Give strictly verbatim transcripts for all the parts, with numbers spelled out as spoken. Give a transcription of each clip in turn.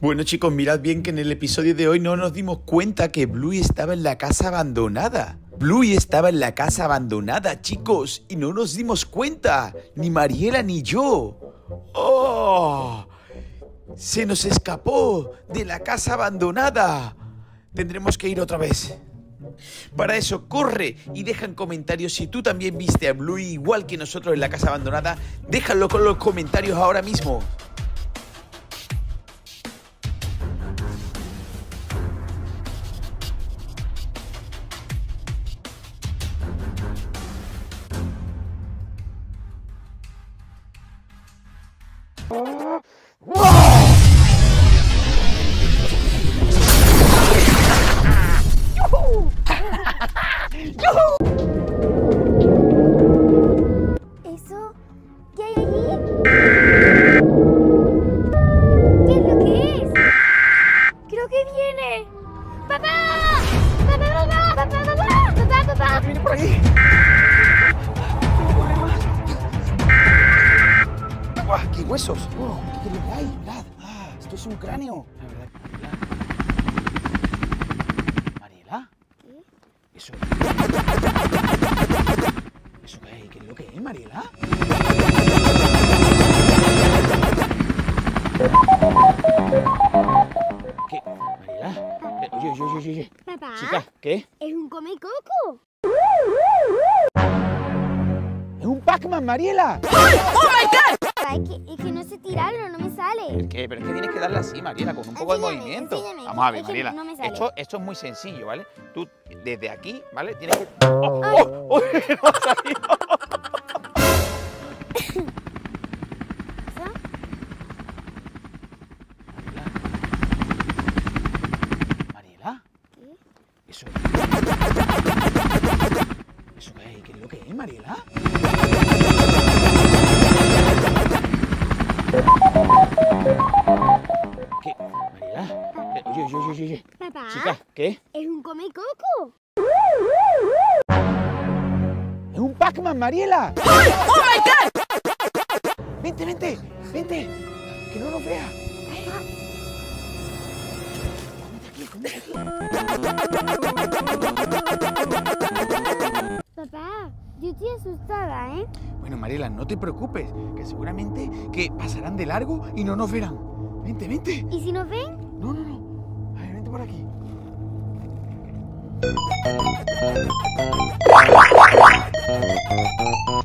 Bueno chicos, mirad bien que en el episodio de hoy no nos dimos cuenta que Bluey estaba en la casa abandonada. Bluey estaba en la casa abandonada, chicos, y no nos dimos cuenta, ni Mariela ni yo. ¡Oh! Se nos escapó de la casa abandonada. Tendremos que ir otra vez. Para eso, corre y deja en comentarios si tú también viste a Bluey igual que nosotros en la casa abandonada. Déjalo con los comentarios ahora mismo. Chica, ¿qué? ¿Es un come coco? ¡Es un Pac-Man, Mariela! ¡Ay! ¡Oh, my God! Es que, es que no sé tirarlo, no me sale. ¿El qué? Pero es que tienes que darle así, Mariela, con un poco enséñame, de movimiento. Enséñame. Vamos a ver, es Mariela. No, no esto, esto es muy sencillo, ¿vale? Tú, desde aquí, ¿vale? Tienes que... ¡Oh! ¡Oh! ¡Oh! ¡No salió! ¿Eso qué, qué es lo que es, Mariela? ¿Qué? Mariela. Oye, oye, oye, oye. Papá. Chica, ¿qué? Es un come coco. Es un Pac-Man, Mariela. ¡Ay! ¡Oh, my God! Vente, vente, vente. Que no nos vea. Ay. Papá, yo estoy asustada, ¿eh? Bueno, Mariela, no te preocupes, que seguramente que pasarán de largo y no nos verán. Vente, vente. ¿Y si nos ven? No, no, no. A ver, vente por aquí.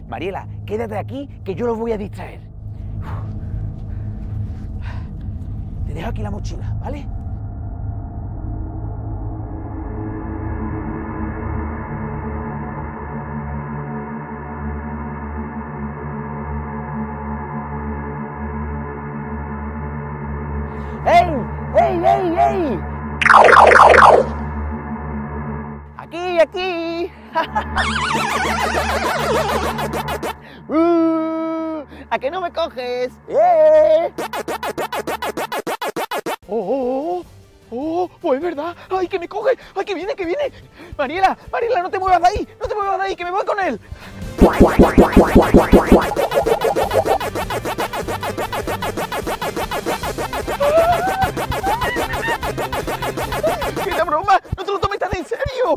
Mariela, quédate aquí que yo los voy a distraer. Te dejo aquí la mochila, ¿vale? ¡Ey, ey! ¡Aquí, aquí! uh, ¡A que no me coges! ¡Eh! ¡Oh, oh, oh! ¡Oh, es verdad! ¡Ay, que me coge! ¡Ay, que viene, que viene! ¡Mariela, Mariela, no te muevas de ahí! ¡No te muevas de ahí, que me voy con él! Broma, no te lo tomes tan en serio.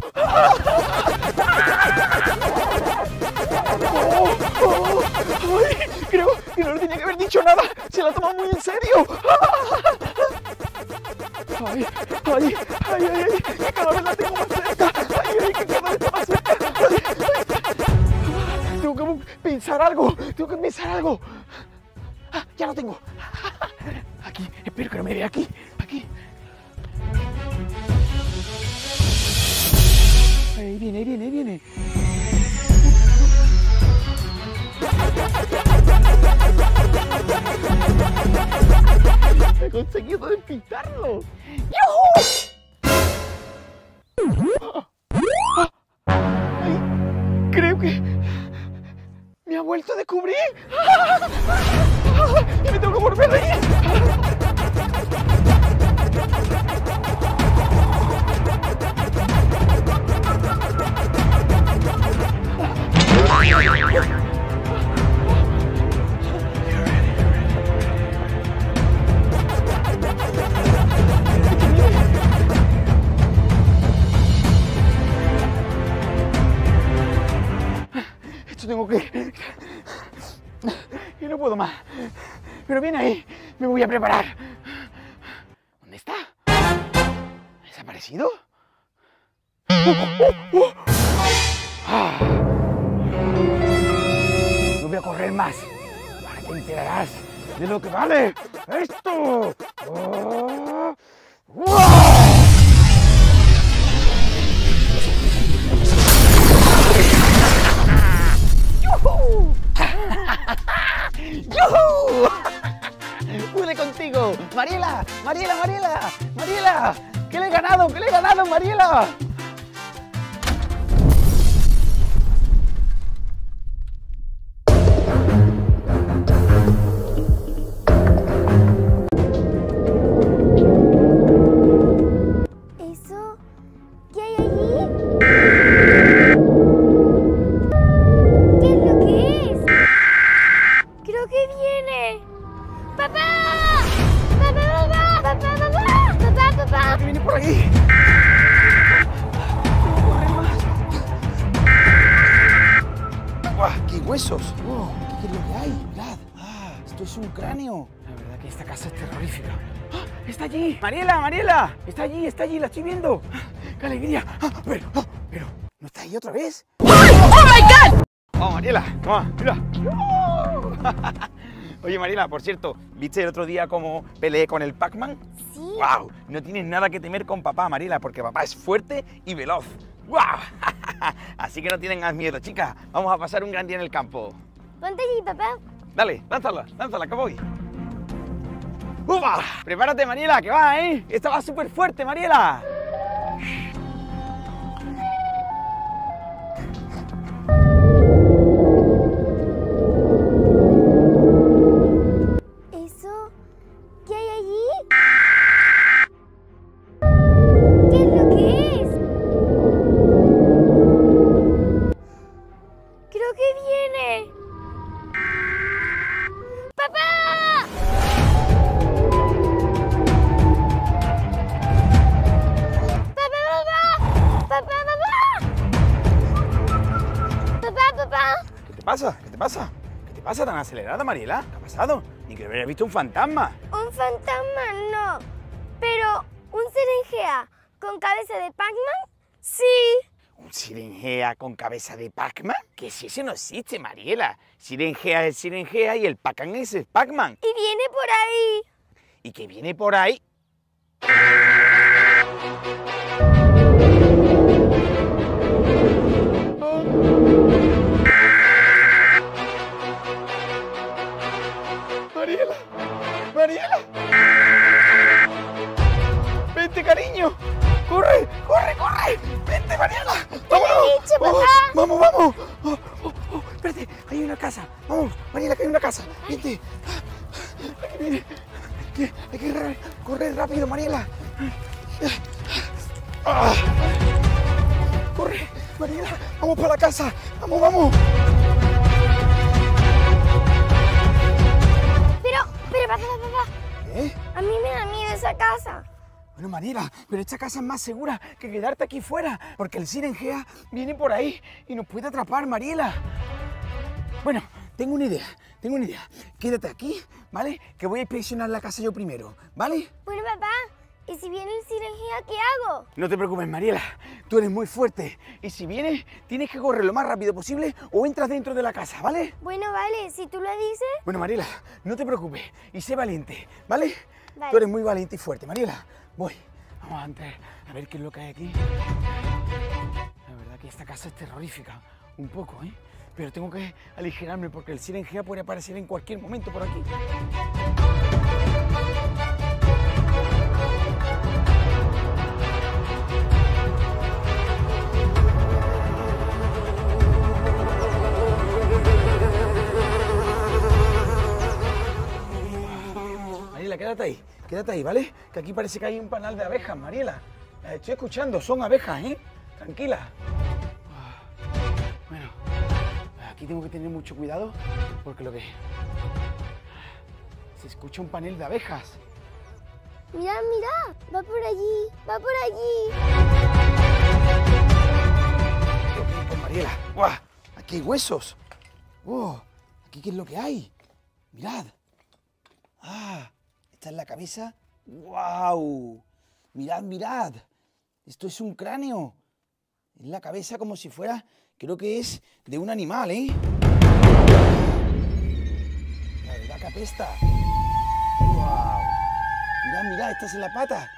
Oh, oh, ay, creo que no le tenía que haber dicho nada. Se la toma muy en serio. Ay, ay, ay, ay, ay, cada vez la tengo más cerca. Ay, ay, que cada vez está más cerca. Ay, ay. Tengo que pensar algo. Tengo que pensar algo. Ah, ya lo tengo. Aquí, espero que no me vea aquí. Aquí. Ahí viene, ahí viene, ahí viene. He conseguido despistarlo. ¡Yujú! Ay, creo que me ha vuelto a descubrir. Y me tengo que volver a ir. You're ready, you're ready, you're ready. Y no puedo más. Pero bien ahí, me voy a preparar. ¿Dónde está? ¿Ha desaparecido? ¡Uh, uh, uh! Ah. No voy a correr más. Ahora te enterarás de lo que vale esto. Oh. ¡Wow! ¡Yuhu! ¡Pude contigo! ¡Mariela! ¡Mariela, Mariela! ¡Mariela! ¡Que le he ganado! ¡Que le he ganado, Mariela! Mariela, Mariela, está allí, está allí, la estoy viendo. ¡Qué alegría! Pero, pero, ¿no está ahí otra vez? ¡Oh, my God! ¡Oh, Mariela! ¡Toma, mira! Oye, Mariela, por cierto, ¿viste el otro día cómo peleé con el Pac-Man? Sí. ¡Wow! No tienes nada que temer con papá, Mariela, porque papá es fuerte y veloz. ¡Wow! Así que no tienen más miedo, chicas. Vamos a pasar un gran día en el campo. Ponte allí, papá. Dale, lánzala, lánzala, que voy. ¡Upa! Prepárate, Mariela, que va, ¿eh? Esta va súper fuerte, Mariela. ¿Eso? ¿Qué hay allí? ¿Qué es lo que es? Creo que viene. ¡Papá! ¿Qué te pasa? ¿Qué te pasa? ¿Qué te pasa tan acelerada, Mariela? ¿Qué ha pasado? Ni que hubiera visto un fantasma. Un fantasma no, pero un Sirenhead con cabeza de Pac-Man, sí. ¿Un Sirenhead con cabeza de Pac-Man? Que si ese no existe, Mariela. Sirenhead es Sirenhead y el Pac-Man es el Pac-Man. Y viene por ahí. Y que viene por ahí. Mariela, vente, cariño, corre, corre, corre, vente, Mariela, vámonos, ¿Qué le he dicho, papá? vamos, vamos, oh, oh, oh. Espérate, hay una casa, vamos, Mariela, que hay una casa, vente, aquí viene, hay que correr rápido, Mariela, ah. Corre, Mariela, vamos para la casa, vamos, vamos. Pero papá, papá, ¿eh? A mí me da miedo esa casa. Bueno, Mariela, pero esta casa es más segura que quedarte aquí fuera, porque el Sirenhead viene por ahí y nos puede atrapar, Mariela. Bueno, tengo una idea, tengo una idea. Quédate aquí, ¿vale? Que voy a inspeccionar la casa yo primero, ¿vale? Bueno, papá, ¿y si viene el Sirenhead, qué hago? No te preocupes, Mariela, tú eres muy fuerte. Y si viene, tienes que correr lo más rápido posible o entras dentro de la casa, ¿vale? Bueno, vale, si tú lo dices... Bueno, Mariela, no te preocupes y sé valiente, ¿vale? Vale. Tú eres muy valiente y fuerte, Mariela. Voy, vamos a entrar a ver qué es lo que hay aquí. La verdad que esta casa es terrorífica, un poco, ¿eh? Pero tengo que aligerarme porque el Sirenhead puede aparecer en cualquier momento por aquí. Quédate ahí, quédate ahí, ¿vale? Que aquí parece que hay un panal de abejas, Mariela. Las estoy escuchando, son abejas, ¿eh? Tranquila. Bueno, aquí tengo que tener mucho cuidado porque lo que... Se escucha un panel de abejas. Mira, mira, va por allí, va por allí. Mariela, ¡guau! Aquí hay huesos. ¡Oh! ¿Aquí qué es lo que hay? ¡Mirad! ¡Ah! ¿Esta es la cabeza? ¡Wow! ¡Mirad, mirad! Esto es un cráneo. Es la cabeza como si fuera... Creo que es de un animal, ¿eh? La verdad que apesta. ¡Wow! Mirad, mirad, esta es la pata.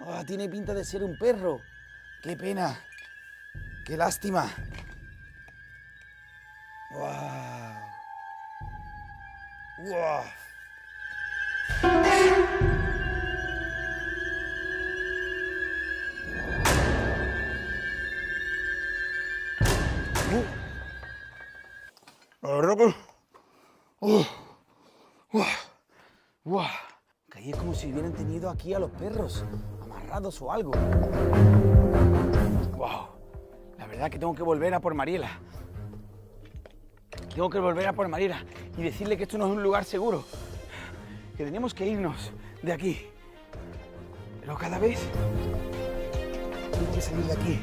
Oh, tiene pinta de ser un perro. ¡Qué pena! ¡Qué lástima! ¡Wow! ¡Wow! La verdad que... ¡Oh! ¡Wow! ¡Wow! Caí es como si hubieran tenido aquí a los perros amarrados o algo. ¡Wow! La verdad que tengo que volver a por Mariela. Tengo que volver a por Mariela y decirle que esto no es un lugar seguro. Que teníamos que irnos de aquí. Pero cada vez tengo que salir de aquí.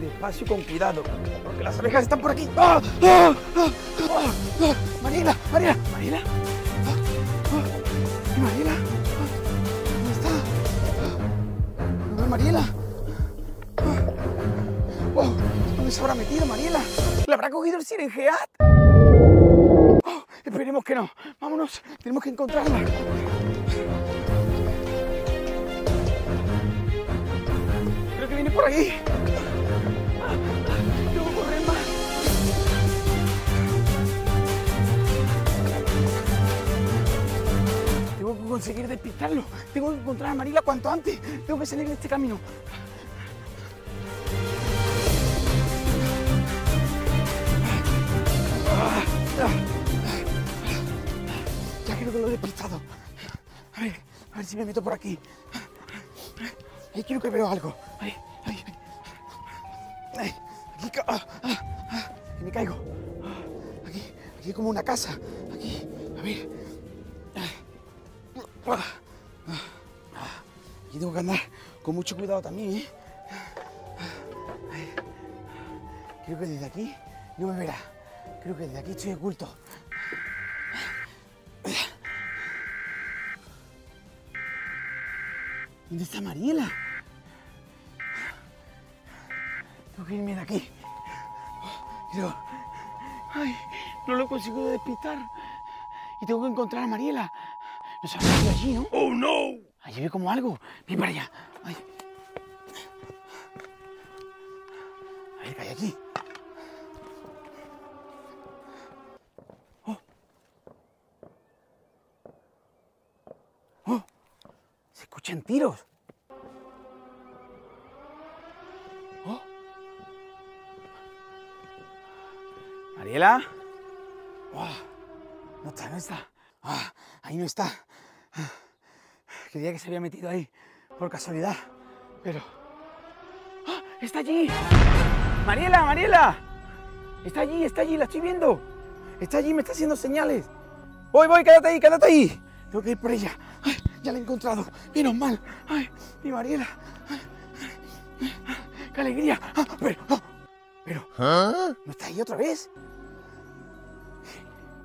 Despacio y con cuidado, porque las abejas están por aquí. ¡Ah! ¡Ah! ¡Ah! ¡Ah! ¡Ah! ¡Mariela! ¡Mariela! ¡Mariela! ¡Ah! ¡Ah! ¡Mariela! ¡Ah! ¿Dónde está? ¡Ah! ¿Dónde está Mariela? ¡Ah! ¡Wow! ¿Dónde se habrá metido Mariela? ¿La habrá cogido el Sirenhead? ¡Oh! Esperemos que no. Vámonos. Tenemos que encontrarla. Creo que viene por aquí. Tengo que conseguir despistarlo. Tengo que encontrar a Mariela cuanto antes. Tengo que salir de este camino. Ya creo que lo he despistado. A ver, a ver si me meto por aquí. Ahí creo que veo algo. Ahí, ahí, ahí. Aquí ca ah, ah, ah. me caigo. Aquí, aquí hay como una casa. Aquí, a ver. Aquí tengo que andar con mucho cuidado también, ¿eh? Creo que desde aquí no me verá. Creo que desde aquí estoy oculto. ¿Dónde está Mariela? Tengo que irme de aquí. Pero... Ay, no lo consigo despistar. Y tengo que encontrar a Mariela. Nos habrá ido allí, ¿no? ¡Oh, no! Allí veo como algo. Ven para allá. Ay. A ver, ¿qué hay aquí? ¡Oh! ¡Oh! ¡Se escuchan tiros! ¡Oh! ¿Mariela? ¡Oh! No está, no está. Ah, ahí no está. Creía que se había metido ahí por casualidad, pero... ¡Ah! ¡Está allí! ¡Mariela, Mariela! ¡Está allí, está allí! ¡La estoy viendo! ¡Está allí! ¡Me está haciendo señales! ¡Voy, voy! ¡Quédate ahí, quédate ahí! Tengo que ir por ella. ¡Ay! ¡Ya la he encontrado! ¡Menos mal! ¡Ay! ¡Mi Mariela! ¡Ay! ¡Qué alegría! ¡Ah! ¡Pero! Ah, pero ¿Ah? ¿No está ahí otra vez?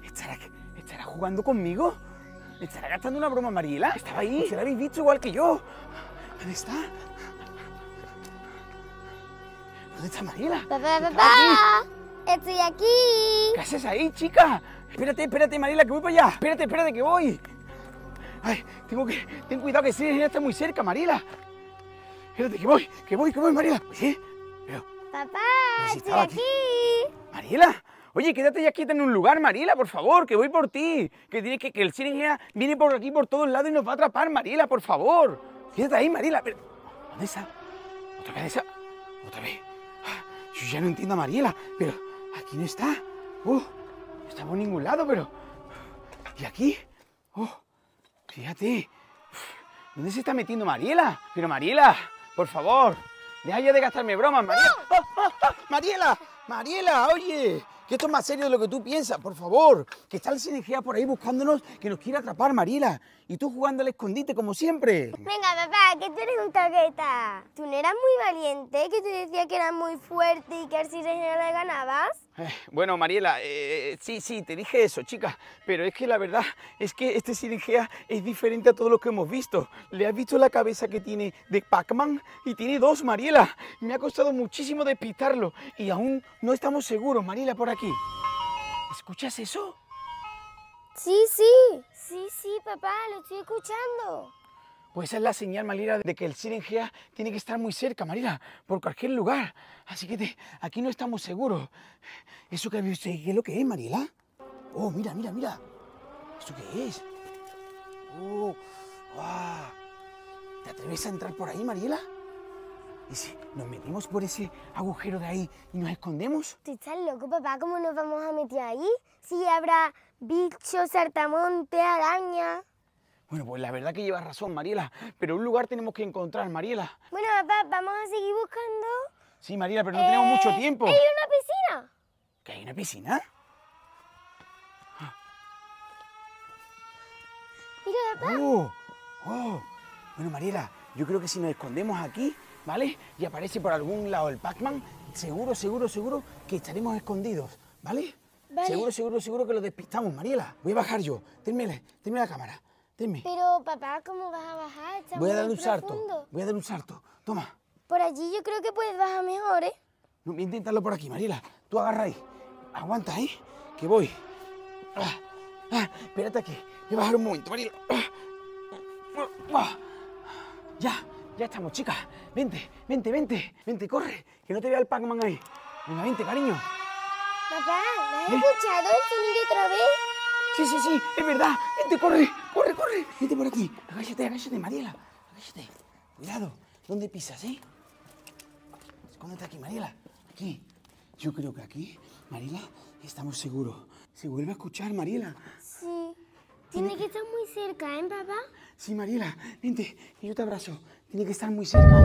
¿Estará aquí? ¿Estará jugando conmigo? ¿Me estará gastando una broma, Mariela? ¿Estaba ahí? ¿Se la habéis visto igual que yo? ¿Dónde está? ¿Dónde está Mariela? ¡Papá, papá! ¡Estoy aquí! ¿Qué haces ahí, chica? Espérate, espérate, Mariela, que voy para allá. Espérate, espérate, que voy. Ay, tengo que... Ten cuidado que Sirenhead está muy cerca, Mariela. Espérate, que voy, que voy, que voy, Mariela. Oye, pero... ¡Papá, estoy aquí! ¿Mariela? Oye, quédate ya quieta en un lugar, Mariela, por favor, que voy por ti. Que tienes que, que el Sirenhead viene por aquí, por todos lados y nos va a atrapar, Mariela, por favor. Quédate ahí, Mariela. Pero, ¿dónde está? ¿Otra vez esa? ¿Otra vez? Yo ya no entiendo a Mariela, pero aquí no está. Uh, no está por ningún lado, pero... ¿Y aquí? Oh, fíjate. ¿Dónde se está metiendo Mariela? Pero, Mariela, por favor, deja ya de gastarme bromas, Mariela. ¡Oh, oh, oh! ¡Mariela! ¡Mariela, oye! Que esto es más serio de lo que tú piensas, por favor. Que está el Sirenhead por ahí buscándonos, que nos quiere atrapar, Mariela. Y tú jugando al escondite, como siempre. Venga, papá, que tú eres un cagueta. Tú no eras muy valiente, que tú decías que eras muy fuerte y que al Sirenhead le ganabas. Bueno, Mariela, eh, sí, sí, te dije eso, chica, pero es que la verdad es que este Sirenhead es diferente a todo lo que hemos visto. ¿Le has visto la cabeza que tiene de Pac-Man? Y tiene dos, Mariela. Me ha costado muchísimo despistarlo y aún no estamos seguros, Mariela, por aquí. ¿Escuchas eso? Sí, sí, sí, sí, papá, lo estoy escuchando. Pues esa es la señal, Mariela, de que el Sirenhead tiene que estar muy cerca, Mariela, por cualquier lugar. Así que te, aquí no estamos seguros. ¿Eso que es lo que es, Mariela? Oh, mira, mira, mira. ¿Eso qué es? Oh, wow. ¿Te atreves a entrar por ahí, Mariela? ¿Y si nos metimos por ese agujero de ahí y nos escondemos? ¿Tú estás loco, papá? ¿Cómo nos vamos a meter ahí? Si habrá bichos, saltamontes, arañas. Bueno, pues la verdad que llevas razón, Mariela, pero un lugar tenemos que encontrar, Mariela. Bueno, papá, ¿vamos a seguir buscando? Sí, Mariela, pero no eh, tenemos mucho tiempo. ¡Hay una piscina! ¿Qué hay una piscina? Ah. Mira, papá. Oh, oh. Bueno, Mariela, yo creo que si nos escondemos aquí, ¿vale? Y aparece por algún lado el Pac-Man, seguro, seguro, seguro que estaremos escondidos, ¿vale? Vale. Seguro, seguro, seguro que lo despistamos, Mariela. Voy a bajar yo. Tenme la cámara. Dime. Pero, papá, ¿cómo vas a bajar? Está voy a dar un profundo. Salto, voy a dar un salto. Toma. Por allí yo creo que puedes bajar mejor, ¿eh? No, voy a intentarlo por aquí, Mariela. Tú agarra ahí. Aguanta, ¿eh? Que voy. Ah, ah, espérate aquí. Voy a bajar un momento, Mariela. Ah, ah. Ya, ya estamos, chicas. Vente, vente, vente. Vente, corre. Que no te vea el Pac-Man ahí. Venga, vente, cariño. Papá, ¿me has ¿Eh? escuchado el sonido otra vez? Sí, sí, sí, es verdad. Vente, corre, corre, corre. Vente por aquí. Agáchate, agáchate, Mariela. Agáchate. Cuidado. ¿Dónde pisas, eh? Escóndete aquí, Mariela. Aquí. Yo creo que aquí, Mariela, estamos seguros. Se vuelve a escuchar, Mariela. Sí. Tiene que estar muy cerca, ¿eh, papá? Sí, Mariela. Vente, que yo te abrazo. Tiene que estar muy cerca.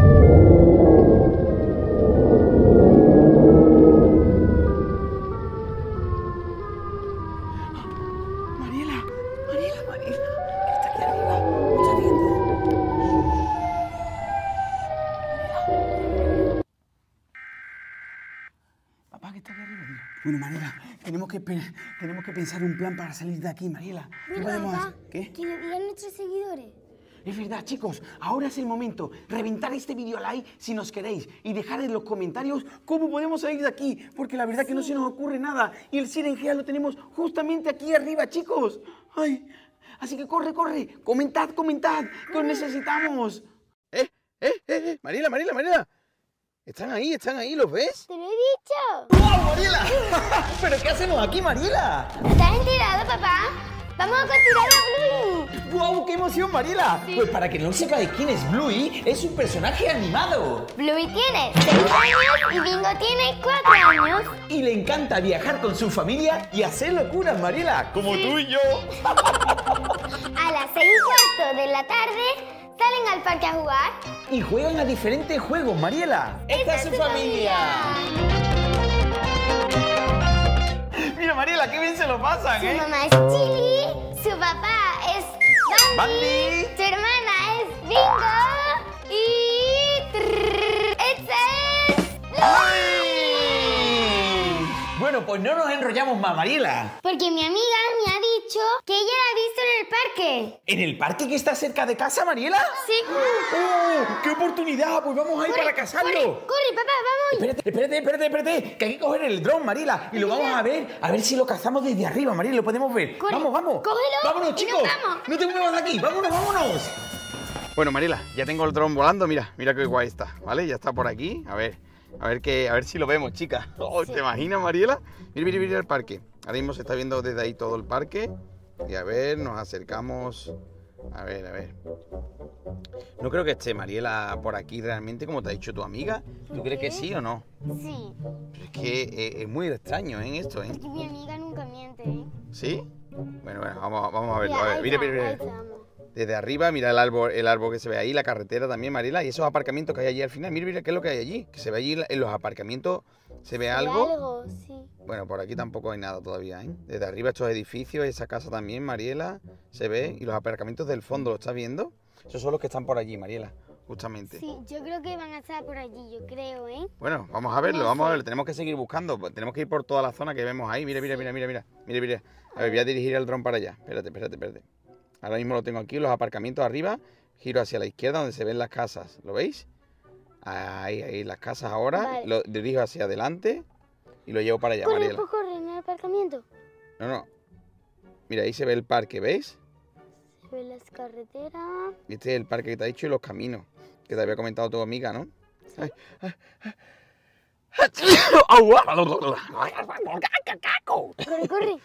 Bueno, Mariela, tenemos que, tenemos que pensar un plan para salir de aquí, Mariela. ¿Qué podemos hacer? ¿Qué? Que nos digan nuestros seguidores. Es verdad, chicos. Ahora es el momento. Reventar este vídeo a like si nos queréis. Y dejar en los comentarios cómo podemos salir de aquí. Porque la verdad sí. que no se nos ocurre nada. Y el Sirenhead lo tenemos justamente aquí arriba, chicos. Ay. Así que corre, corre. Comentad, comentad. Que os necesitamos. Eh, eh, eh, eh. Mariela, Mariela, Mariela. Están ahí, están ahí, ¿los ves? ¡Te lo he dicho! ¡Guau, ¡Wow, Mariela! ¿Pero qué hacemos aquí, Mariela? ¿Estás enterado, papá? ¡Vamos a capturar a Bluey! ¡Guau, wow, qué emoción, Mariela! Sí. Pues para que no sepáis quién es Bluey, es un personaje animado. Bluey tiene seis años y Bingo tiene cuatro años. Y le encanta viajar con su familia y hacer locuras, Mariela, como sí. tú y yo. A las seis y cuarto de la tarde... salen al parque a jugar y juegan a diferentes juegos, Mariela. Esta, Esta es su, su familia. familia. Mira, Mariela, qué bien se lo pasan, su ¿eh? Su mamá es Chili, su papá es Bandi, Bandi. Su hermana es Bingo y... Trrr, ¡esta es Bluey! Bueno, pues no nos enrollamos más, Mariela. Porque mi amiga me ha dicho que ella la ha visto en el parque. ¿En el parque que está cerca de casa, Mariela? Sí. ¡Oh! ¡Qué oportunidad! Pues vamos a ir para cazarlo. Corre, corre, papá, vamos. Espérate, espérate, espérate, espérate. Que hay que coger el dron, Mariela. Y lo vamos a ver, a ver si lo cazamos desde arriba, Mariela. Lo podemos ver. Corre, vamos, vamos. Cógelo. Vámonos, chicos. Y nos vamos. No te muevas de aquí. Vámonos, vámonos. Bueno, Mariela, ya tengo el dron volando. Mira, mira qué guay está, ¿vale? Ya está por aquí. A ver. A ver, que, a ver si lo vemos, chicas. Oh, sí. ¿Te imaginas, Mariela? Mira, mira, mira el parque. Ahora mismo se está viendo desde ahí todo el parque. Y a ver, nos acercamos. A ver, a ver. No creo que esté Mariela por aquí realmente, como te ha dicho tu amiga. ¿Tú crees que sí o no? Sí. Pero es que eh, es muy extraño en ¿eh? esto, ¿eh? Porque mi amiga nunca miente, ¿eh? ¿Sí? Bueno, bueno, vamos, vamos a verlo. A ver, mira, mira, mira. Desde arriba, mira el árbol, el árbol que se ve ahí, la carretera también, Mariela, y esos aparcamientos que hay allí al final. Mira, mira, ¿qué es lo que hay allí? Que se ve allí en los aparcamientos, ¿se ve algo? algo, sí. Bueno, por aquí tampoco hay nada todavía, ¿eh? Desde arriba estos edificios, esa casa también, Mariela, se ve. Y los aparcamientos del fondo, ¿lo estás viendo? Esos son los que están por allí, Mariela. justamente. Sí, yo creo que van a estar por allí, yo creo, ¿eh? Bueno, vamos a verlo, vamos a verlo. Tenemos que seguir buscando, tenemos que ir por toda la zona que vemos ahí. Mira, mira, mira, mira, mira, mira, mira. A ver, voy a dirigir el dron para allá. Espérate, espérate, espérate. Ahora mismo lo tengo aquí, los aparcamientos arriba. Giro hacia la izquierda donde se ven las casas. ¿Lo veis? Ahí, ahí, las casas ahora. Vale. Lo dirijo hacia adelante y lo llevo para allá, Mariela. ¿Puedo correr en el aparcamiento? No, no. Mira, ahí se ve el parque, ¿veis? Se ve las carreteras. Este es el parque que te ha dicho y los caminos. Que te había comentado tu amiga, ¿no? Sí. Ay, ay, ay. Corre, corre.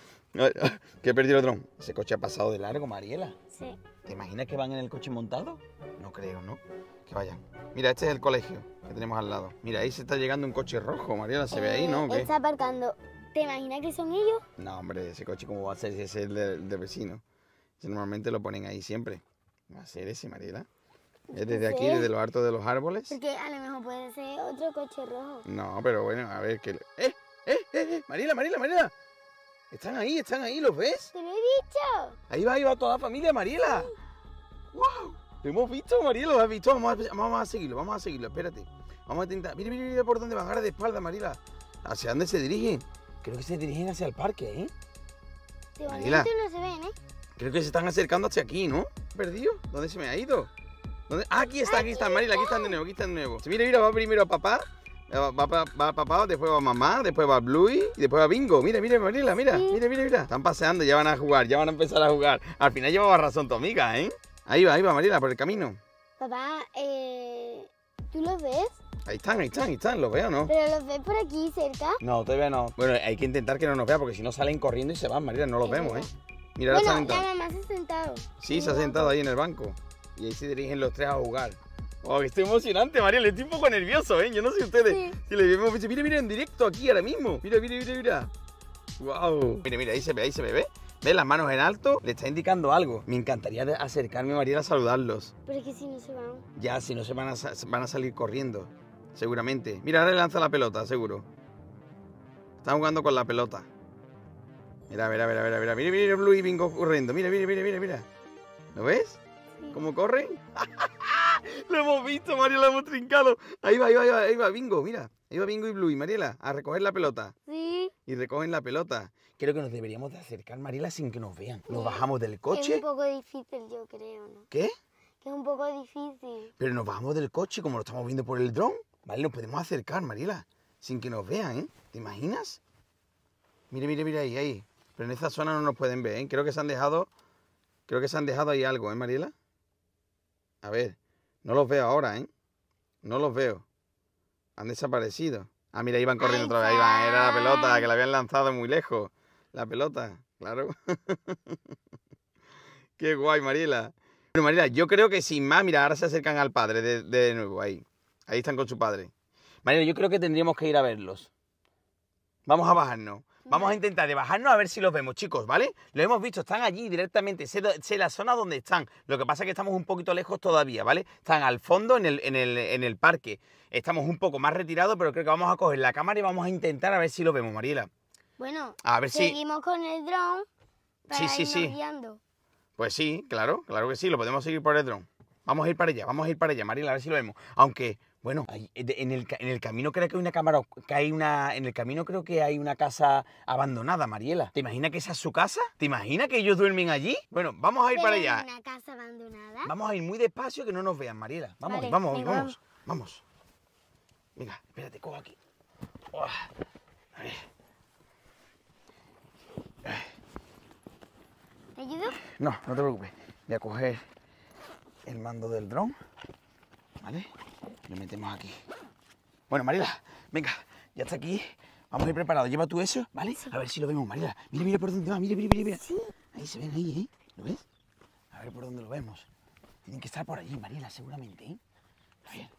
Que he perdido el dron. Ese coche ha pasado de largo, Mariela. Sí. ¿Te imaginas que van en el coche montado? No creo, ¿no? Que vayan. Mira, este es el colegio que tenemos al lado. Mira, ahí se está llegando un coche rojo, Mariela. ¿Se eh, ve ahí, no? Él está aparcando. ¿Te imaginas que son ellos? No, hombre, ese coche cómo va a ser si ese es el del de vecino. Ese normalmente lo ponen ahí siempre. Va a ser ese, Mariela. Es desde aquí, desde lo alto de los árboles. Porque a lo mejor puede ser otro coche rojo. No, pero bueno, a ver que... ¡Eh! ¡Eh! ¡Eh! eh! ¡Mariela, Mariela, Mariela! Están ahí, están ahí, ¿los ves? ¡Te lo he dicho! Ahí va, ahí va toda la familia, Mariela. Sí. ¡Wow! ¿Lo hemos visto, Mariela? ¿Lo has visto? Vamos a, vamos a seguirlo, vamos a seguirlo, espérate. Vamos a intentar... Mira, mira, mira por dónde van, ahora de espalda, Mariela. ¿Hacia dónde se dirigen? Creo que se dirigen hacia el parque, ¿eh? De Mariela, no se ven, ¿eh? Creo que se están acercando hacia aquí, ¿no? ¿Perdido? ¿Dónde se me ha ido? ¿Dónde? Ah, aquí está, aquí está, Mariela, aquí están de nuevo, aquí están de nuevo. Mira, mira, va primero a papá, va, va, va, va a papá, después va a mamá, después va a Bluey y después va a Bingo. Mira, mira, Mariela, mira, sí. mira, mira, mira. Están paseando, ya van a jugar, ya van a empezar a jugar. Al final llevaba razón tu amiga, ¿eh? Ahí va, ahí va, Mariela, por el camino. Papá, eh, ¿tú los ves? Ahí están, ahí están, ahí están, ¿los veo, no? ¿Pero los ves por aquí cerca? No, todavía no. Bueno, hay que intentar que no nos vea porque si no salen corriendo y se van, Mariela, no los vemos, ¿eh? Mira, ahora bueno, la mamá se ha sentado. Sí, se ha sentado ahí en el banco. Y ahí se dirigen los tres a jugar. ¡Oh, estoy emocionante, Mariela! Estoy un poco nervioso, ¿eh? Yo no sé ustedes. Sí. Si les vemos, mira, mira, en directo aquí ahora mismo. Mira, mira, mira, mira. ¡Wow! Mira, mira, ahí se ve, ahí se ve, ¿ves? ¿Ves? Las manos en alto, le está indicando algo. Me encantaría acercarme, Mariela, a saludarlos. Pero es que si no se van. Ya, si no se van a, van a salir corriendo, seguramente. Mira, ahora le lanza la pelota, seguro. Están jugando con la pelota. Mira, mira, mira, mira, mira, mira, mira, Bluey y Bingo corriendo. Mira, mira, mira, mira, mira. ¿Lo ves? ¿Cómo corren? Lo hemos visto, Mariela, lo hemos trincado. Ahí va, ahí va, ahí va, ahí va, Bingo, mira. Ahí va Bingo y Bluey, Mariela, a recoger la pelota. Sí. Y recogen la pelota. Creo que nos deberíamos de acercar, Mariela, sin que nos vean. Nos bajamos del coche. Es un poco difícil, yo creo, ¿no? ¿Qué? Que es un poco difícil. Pero nos bajamos del coche, como lo estamos viendo por el dron. Vale, nos podemos acercar, Mariela, sin que nos vean, ¿eh? ¿Te imaginas? Mira, mira, mira, ahí, ahí. Pero en esta zona no nos pueden ver, ¿eh? Creo que se han dejado... Creo que se han dejado ahí algo, ¿eh, Mariela? A ver, no los veo ahora, ¿eh? No los veo. Han desaparecido. Ah, mira, iban corriendo otra vez. Ahí van, era la pelota, que la habían lanzado muy lejos. La pelota, claro. Qué guay, Mariela. Bueno, Mariela, yo creo que sin más, mira, ahora se acercan al padre de, de nuevo, ahí. Ahí están con su padre. Mariela, yo creo que tendríamos que ir a verlos. Vamos a bajarnos. Vamos a intentar de bajarnos a ver si los vemos, chicos, ¿vale? Los hemos visto, están allí directamente, sé, sé la zona donde están. Lo que pasa es que estamos un poquito lejos todavía, ¿vale? Están al fondo en el, en el, en el parque. Estamos un poco más retirados, pero creo que vamos a coger la cámara y vamos a intentar a ver si los vemos, Mariela. Bueno, a ver seguimos si... con el dron para sí, sí, irnos sí. guiando. Pues sí, claro, claro que sí, lo podemos seguir por el dron. Vamos a ir para allá, vamos a ir para allá, Mariela, a ver si lo vemos. Aunque... Bueno, en el, en el camino creo que hay una cámara, que hay una, en el camino creo que hay una casa abandonada, Mariela. ¿Te imaginas que esa es su casa? ¿Te imaginas que ellos duermen allí? Bueno, vamos a ir para allá. ¿Una casa abandonada? Vamos a ir muy despacio que no nos vean, Mariela. Vamos, vale, vamos, vamos, vamos, vamos. Venga, espérate, cojo aquí. Oh, a ver. ¿Te ayudo? No, no te preocupes. Voy a coger el mando del dron, ¿vale? Lo metemos aquí. Bueno, Mariela, venga, ya está aquí. Vamos a ir preparados. Lleva tú eso, ¿vale? Sí. A ver si lo vemos, Mariela. Mira, mira por dónde va. Mira, mira, mira, mira. Sí. Ahí se ven, ahí, ¿eh? ¿Lo ves? A ver por dónde lo vemos. Tienen que estar por allí, Mariela, seguramente, ¿eh? A ver.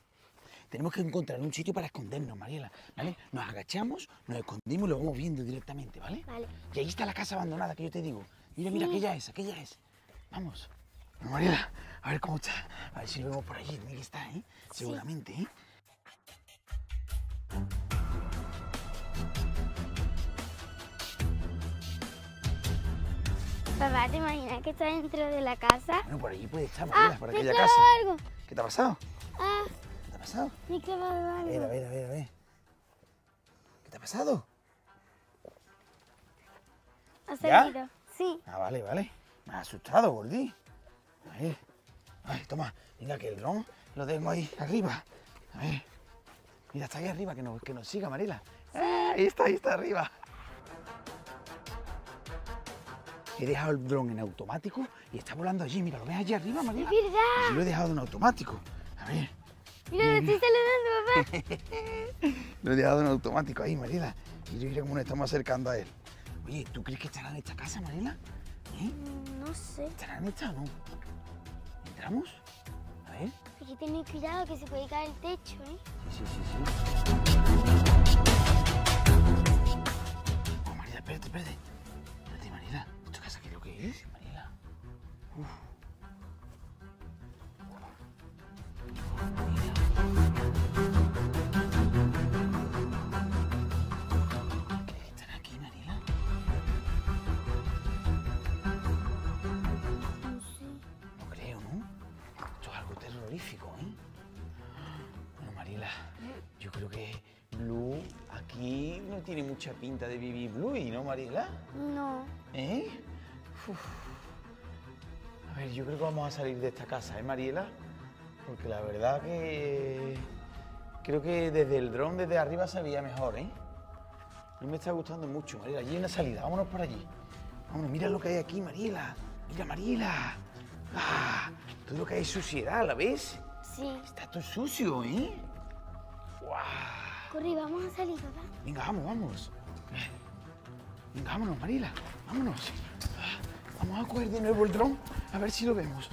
Tenemos que encontrar un sitio para escondernos, Mariela, ¿vale? Nos agachamos, nos escondimos y lo vamos viendo directamente, ¿vale? Vale. Y ahí está la casa abandonada que yo te digo. Mira, mira, sí. aquella es, aquella es. Vamos. Mariela, a ver cómo está. A ver si lo vemos por allí. Tiene que estar, ¿eh? Seguramente, ¿eh? Papá, ¿te imaginas que está dentro de la casa? Bueno, por allí puede estar, Mariela, ah, por aquella casa. Algo. ¿Qué te ha pasado? ha pasado? Me he clavado algo. A ver, a ver, a ver, a ver. ¿Qué te ha pasado? ¿Has sentido? Sí. Ah, vale, vale. Me has asustado, Gordi. A ver. Ay, toma. Mira que el dron lo tengo ahí arriba. A ver. Mira, está ahí arriba, que nos, que nos siga, Mariela. Sí. Ah, ahí está, ahí está arriba. He dejado el dron en automático y está volando allí. Mira, ¿lo ves allí arriba, Mariela? ¡Es verdad! Yo lo he dejado en automático. A ver. Mira, lo estoy saludando, papá. Lo he dejado en automático ahí, Mariela. Mira, mira cómo nos estamos acercando a él. Oye, ¿tú crees que estará en esta casa, Mariela? ¿Eh? No sé. ¿Estará en esta o no? ¿Entramos? A ver. Hay que tener cuidado, que se puede caer el techo, ¿eh? Sí, sí, sí, sí. Oh, Mariela, espérate, espérate. Espérate, Mariela. ¿Esta casa qué es lo que es, Mariela? Uf. Tiene mucha pinta de vivir Bluey, ¿no, Mariela? No. ¿Eh? Uf. A ver, yo creo que vamos a salir de esta casa, ¿eh, Mariela? Porque la verdad que... creo que desde el dron, desde arriba, se veía mejor, ¿eh? No me está gustando mucho, Mariela. Allí hay una salida, vámonos por allí. Vámonos, mira lo que hay aquí, Mariela. Mira, Mariela. Ah, todo lo que hay es suciedad, ¿la ves? Sí. Está todo sucio, ¿eh? ¡Guau! Corre, vamos a salir, papá. Venga, vamos, vamos. Venga, vámonos, Mariela, vámonos. Vamos a coger de nuevo el dron, a ver si lo vemos.